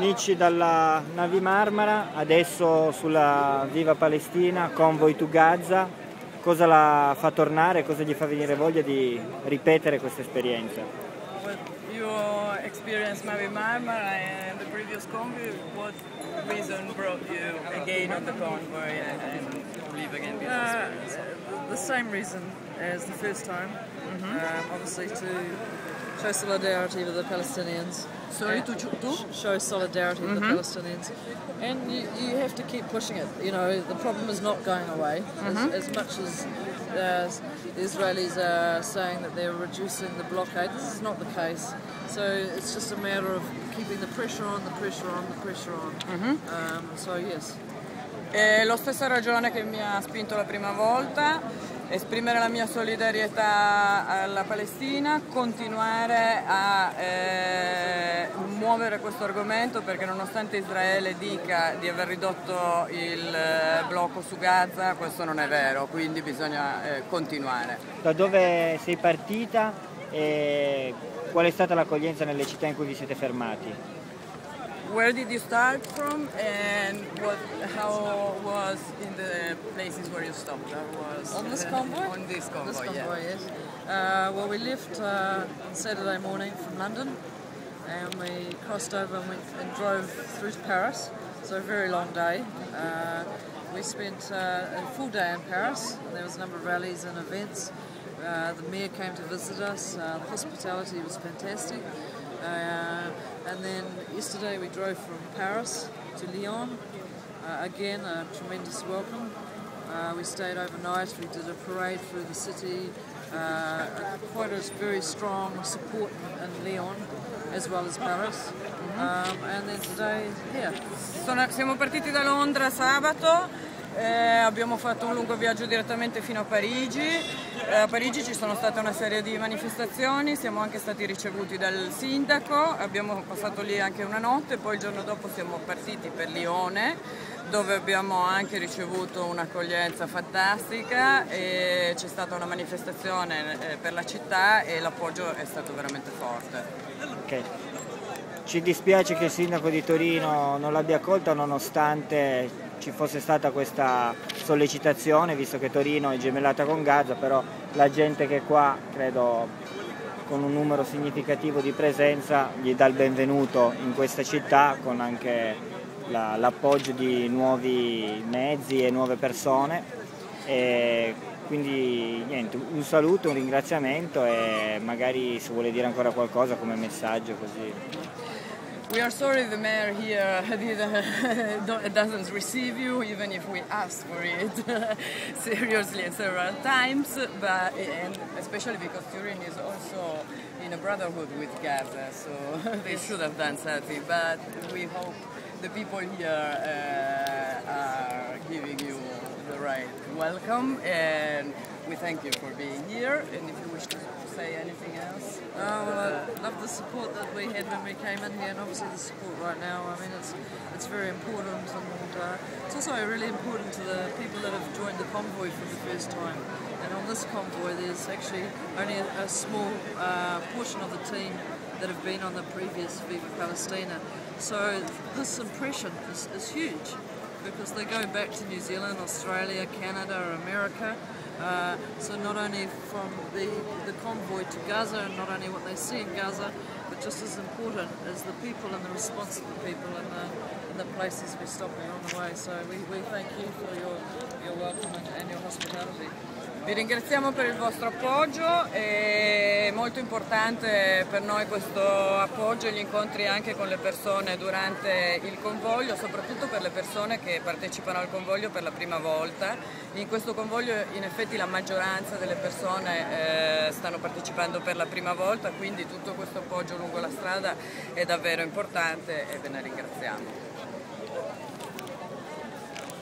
Nicci dalla Navi Marmara, adesso sulla Viva Palestina, Convoy to Gaza. Cosa la fa tornare, cosa gli fa venire voglia di ripetere questa esperienza? Well, your experience Navi Marmara and the previous convoy, what reason brought you again on the convoy and leave again this experience? The same reason as the first time, obviously to show solidarity with the Palestinians. Sorry, to show solidarity with the Palestinians, and you have to keep pushing it. You know, the problem is not going away. As much as the Israelis are saying that they're reducing the blockade, this is not the case. So it's just a matter of keeping the pressure on, the pressure on, the pressure on. So yes. È lo stesso ragione che mi ha spinto la prima volta, esprimere la mia solidarietà alla Palestina, continuare a muovere questo argomento, perché nonostante Israele dica di aver ridotto il blocco su Gaza, questo non è vero, quindi bisogna continuare. Da dove sei partita e qual è stata l'accoglienza nelle città in cui vi siete fermati? Where did you start from, and how was in the places where you stopped? On this convoy? On this convoy, yes. Well, we left on Saturday morning from London, and we crossed over and went and drove through to Paris. So a very long day. We spent a full day in Paris. There was a number of rallies and events. The mayor came to visit us. The hospitality was fantastic. And then yesterday we drove from Paris to Lyon, again a tremendous welcome. We stayed overnight, we did a parade through the city, quite a very strong support in Lyon as well as Paris. And then today, here. Siamo partiti da Londra sabato. Abbiamo fatto un lungo viaggio direttamente fino a Parigi. A Parigi ci sono state una serie di manifestazioni, siamo anche stati ricevuti dal sindaco, abbiamo passato lì anche una notte, poi il giorno dopo siamo partiti per Lione, dove abbiamo anche ricevuto un'accoglienza fantastica e c'è stata una manifestazione per la città e l'appoggio è stato veramente forte. Okay. Ci dispiace che il sindaco di Torino non l'abbia accolta, nonostante ci fosse stata questa sollecitazione, visto che Torino è gemellata con Gaza, però la gente che è qua, credo con un numero significativo di presenza, gli dà il benvenuto in questa città, con anche l'appoggio di nuovi mezzi e nuove persone. E quindi niente, un saluto, un ringraziamento e magari se vuole dire ancora qualcosa come messaggio così. We are sorry the mayor here doesn't receive you, even if we asked for it seriously several times, but and especially because Turin is also in a brotherhood with Gaza, so they should have done something. But we hope the people here are giving you the right welcome, and we thank you for being here. And if you wish to say anything else? Oh, well, I love the support that we had when we came in here, and obviously the support right now. I mean, it's very important, and it's also really important to the people that have joined the convoy for the first time. And on this convoy, there's actually only a small portion of the team that have been on the previous Viva Palestina. So this impression is huge, because they go back to New Zealand, Australia, Canada, America. So not only from the convoy to Gaza, and not only what they see in Gaza, but just as important as the people and the response of the people and the places we're stopping on the way. So we thank you for your welcome and your hospitality. Vi ringraziamo per il vostro appoggio, è molto importante per noi questo appoggio e gli incontri anche con le persone durante il convoglio, soprattutto per le persone che partecipano al convoglio per la prima volta. In questo convoglio in effetti la maggioranza delle persone stanno partecipando per la prima volta, quindi tutto questo appoggio lungo la strada è davvero importante e ve ne ringraziamo.